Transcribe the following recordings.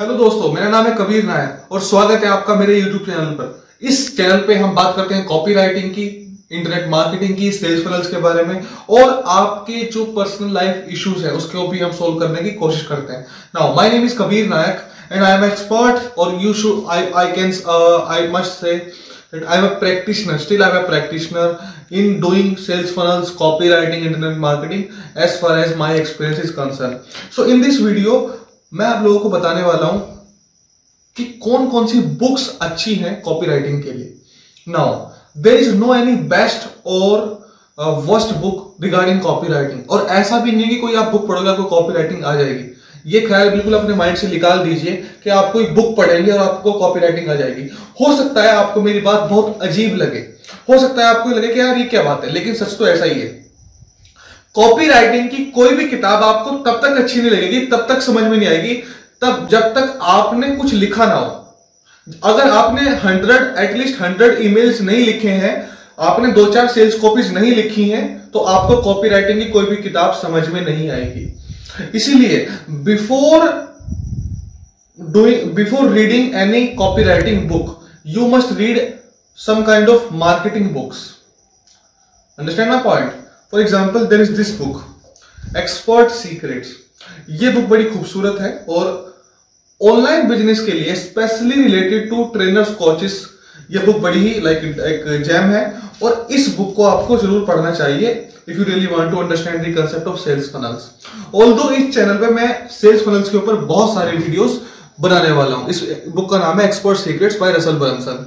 Hello दोस्तों, मेरा नाम है कबीर नायक और स्वागत है आपका मेरे यूट्यूब चैनल पर। इस चैनल पे हम बात करते हैं कॉपी राइटिंग की, इंटरनेट मार्केटिंग की, सेल्स फनल्स के बारे में और आपके जो पर्सनल लाइफ इश्यूज है उसके ऊपर हम सोल्व करने की कोशिश करते हैं। Now my name is Kabir Nayak and I am expert और you should I must say that I am a practitioner, still I am a practitioner in doing sales funnels, copywriting, internet marketing as far as my experience is concerned. So in this video मैं आप लोगों को बताने वाला हूं कि कौन कौन सी बुक्स अच्छी हैं कॉपीराइटिंग के लिए। Now there is no any best or worst book regarding copywriting और ऐसा भी नहीं है कि कोई आप बुक पढ़ोगे आपको कॉपीराइटिंग आ जाएगी। ये ख्याल बिल्कुल अपने माइंड से निकाल दीजिए कि आप कोई बुक पढ़ेंगे और आपको कॉपीराइटिंग आ जाएगी। हो सकता है आपको मेरी बात बहुत अजीब लगे, हो सकता है आपको लगे कि यार ये क्या बात है, लेकिन सच तो ऐसा ही है। कॉपीराइटिंग की कोई भी किताब आपको तब तक अच्छी नहीं लगेगी, तब तक समझ में नहीं आएगी तब जब तक आपने कुछ लिखा ना हो। अगर आपने 100 एटलीस्ट 100 ईमेल्स नहीं लिखे हैं, आपने 2-4 सेल्स कॉपीज नहीं लिखी हैं, तो आपको कॉपीराइटिंग की कोई भी किताब समझ में नहीं आएगी। इसीलिए before reading any copywriting book you must read some kind of marketing books. Understand my point. For example there is this book expert secrets. ये बुक बड़ी खूबसूरत है और ऑनलाइन बिजनेस के लिए specially related to trainers, coaches, ये book बड़ी ही एक जैम है और इस बुक को आपको जरूर पढ़ना चाहिए if you really want to understand the concept of sales funnels. Although इस चैनल पे मैं sales funnels के ऊपर बहुत सारे वीडियोस बनाने वाला हूं। इस बुक का नाम है Expert Secrets by Russell Brunson,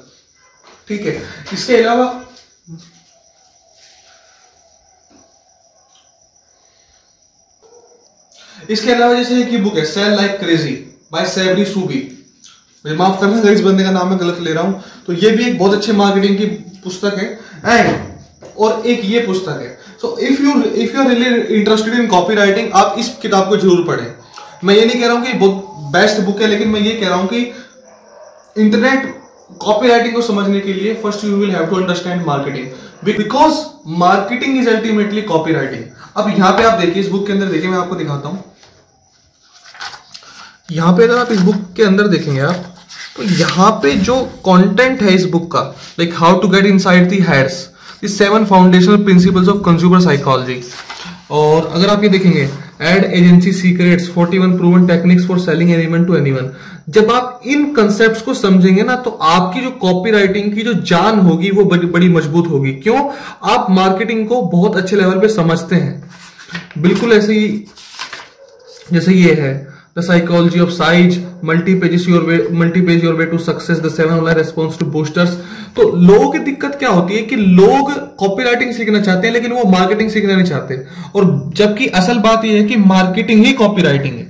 ठीक है। इसके अलावा जैसे एक बुक है Sell Like Crazy by Sebree Subi। मैं माफ करना इस बंदे का नाम मैं गलत ले रहा हूं। तो ये भी एक बहुत अच्छी मार्केटिंग की पुस्तक है एंड और एक ये पुस्तक है। So if you are really interested in copy writing आप इस किताब को जरूर पढ़ें। मैं ये नहीं कह रहा हूं कि बहुत बेस्ट बुक है, लेकिन मैं ये कह रहा हूं कि इंटरनेट कॉपी राइटिंग को समझने के लिए first you will have to understand marketing, because marketing is ultimately copy writing. अब यहाँ पे आप देखिए इस बुक के अंदर, देखिए मैं आपको दिखाता हूँ। यहाँ पे अगर आप इस बुक के अंदर देखेंगे आप तो यहाँ पे जो कंटेंट है इस बुक का, like how to get inside the heads, the 7 foundational principles of consumer psychology. और अगर आप ये देखेंगे ad agency secrets, 41 proven techniques for selling anyone to anyone. जब आप इन कंसेप्ट्स को समझेंगे ना तो आपकी जो कॉपीराइटिंग की जो जान होगी वो बड़ी मजबूत होगी। क्यों? आप मार्केटिंग को बहुत अच्छे लेवल पे समझते हैं। बिल्कुल ऐसे ही जैसे ये है The Psychology of Size, Multi-Page Your Way to Success, The 7 Online Response to Boosters। तो लोगों की दिक्कत क्या होती है कि लोग कॉपीराइटिंग सीखना चाहते हैं लेकिन वो मार्केटिंग सीखना नहीं चाहते, और जबकि असल बात यह है कि मार्केटिंग ही कॉपीराइटिंग है,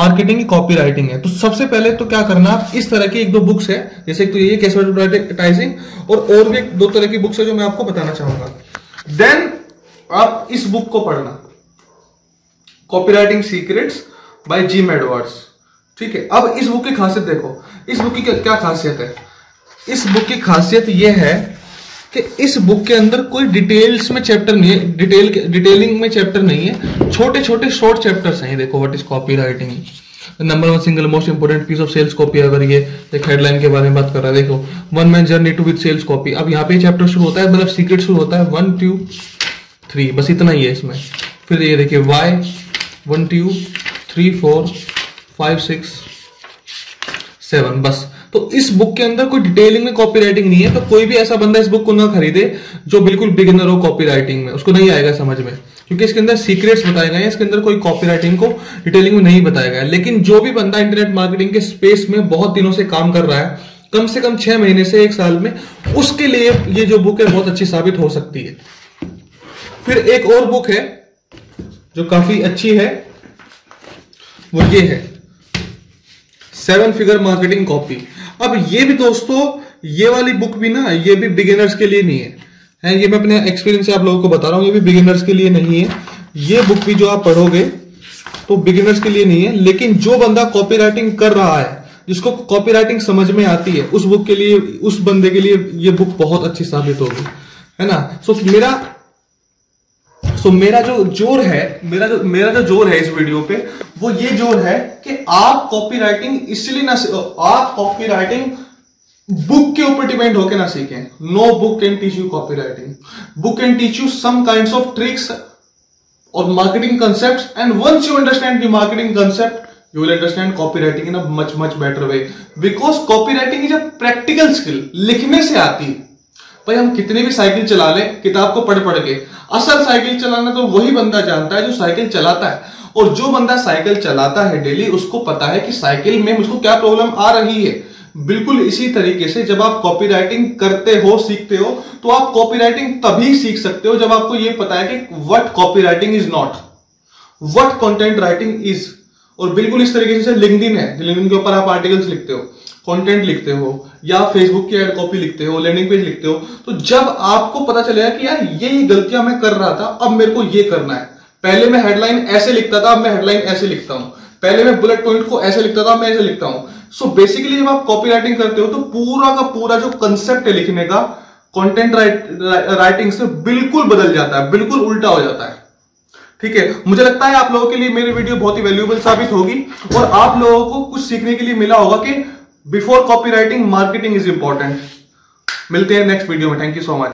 मार्केटिंग ही कॉपीराइटिंग है। तो सबसे पहले तो क्या करना, आप इस तरह की 1-2 बुक्स है, जैसे तो ये कैसे एडवर्टाइजिंग और भी 2 तरह की बुक्स है जो मैं आपको बताना चाहूंगा। देन आप इस बुक को पढ़ना, copywriting secrets by Jim Edwards, ठीक है। अब इस बुक की खासियत देखो, इस बुक की क्या खासियत है। इस बुक की खासियत यह है कि इस बुक के अंदर कोई डिटेल्स में चैप्टर नहीं है, डिटेलिंग में चैप्टर नहीं है, छोटे छोटे शॉर्ट चैप्टर्स हैं। देखो what is copy writing, number 1 single most important piece of sales copy. अगर ये एक हेडलाइन के बारे में बात कर रहा है, देखो 1 man journey to with sales copy. अब यहाँ पे चैप्टर शुरू होता है, मतलब सीक्रेट शुरू होता है 1, 2, 3, बस इतना ही है इसमें। फिर ये देखिए वाई 1, 2, 3, 4, 5, 6, 7, बस। तो इस बुक के अंदर कोई डिटेलिंग में कॉपीराइटिंग नहीं है, तो कोई भी ऐसा बंदा इस बुक को ना खरीदे जो बिल्कुल बिगिनर हो कॉपीराइटिंग में, उसको नहीं आएगा समझ में, क्योंकि इसके अंदर सीक्रेट्स बताए गए हैं, इसके अंदर कोई कॉपीराइटिंग को डिटेलिंग में नहीं बताया गया है। लेकिन जो भी बंदा इंटरनेट मार्केटिंग के स्पेस में बहुत दिनों से काम कर रहा है, कम से कम 6 महीने से 1 साल में, उसके लिए ये जो बुक है बहुत अच्छी साबित हो सकती है। फिर एक और बुक है जो काफी अच्छी है, वो ये है 7 फिगर मार्केटिंग कॉपी। अब ये भी दोस्तों, ये वाली बुक भी ना, ये भी बिगिनर्स के लिए नहीं है। ये मैं अपने एक्सपीरियंस से आप लोगों को बता रहा हूं, ये भी बिगिनर्स के लिए नहीं है। ये बुक भी जो आप पढ़ोगे तो बिगिनर्स के लिए नहीं है, लेकिन जो बंदा कॉपीराइटिंग कर रहा है, जिसको कॉपीराइटिंग समझ में आती है, उस बुक के लिए, उस बंदे के लिए ये बुक बहुत अच्छी साबित होगी, है ना। सो मेरा सो मेरा जो जोर है इस वीडियो पे वो ये जोर है कि आप कॉपीराइटिंग इसलिए ना, आप कॉपीराइटिंग बुक के ऊपर डिपेंड होके ना सीखें। No book can teach you copywriting, book can teach you some kinds of tricks और marketing concepts, and once you understand the marketing concept you will understand copywriting in a much better way, because copywriting is a practical skill। लिखने से आती। भाई हम कितने भी cycle चला ले किताब को पढ़ के, असल साइकिल चलाना तो वही बंदा जानता है जो साइकिल चलाता है। और जो बंदा साइकिल चलाता है डेली उसको पता है कि साइकिल में मुझको क्या प्रॉब्लम आ रही है। बिल्कुल इसी तरीके से जब आप कॉपीराइटिंग करते हो, सीखते हो, तो आप कॉपीराइटिंग तभी सीख सकते हो जब आपको यह पता है कि what copywriting is not, what content writing is. और बिल्कुल इस तरीके से लिंक्डइन है, लिंक्डइन के ऊपर आप आर्टिकल्स लिखते हो, कंटेंट लिखते हो, या फेसबुक की एड कॉपी लिखते हो, लैंडिंग पेज लिखते हो, तो जब आपको पता चलेगा कि यार ये गलतियां मैं कर रहा था, अब मेरे को ये करना है। पहले मैं हेडलाइन ऐसे लिखता था, अब मैं हेडलाइन ऐसे लिखता हूँ। पहले मैं बुलेट पॉइंट को ऐसे लिखता था, मैं ऐसे लिखता हूँ। सो बेसिकली जब आप कॉपी राइटिंग करते हो तो पूरा का पूरा जो कंसेप्ट है लिखने का, कंटेंट राइटिंग से बिल्कुल बदल जाता है, बिल्कुल उल्टा हो जाता है। ठीक है, मुझे लगता है आप लोगों के लिए मेरी वीडियो बहुत ही वैल्यूएबल साबित होगी और आप लोगों को कुछ सीखने के लिए मिला होगा कि before copywriting marketing is important. मिलते हैं नेक्स्ट वीडियो में, थैंक यू सो मच।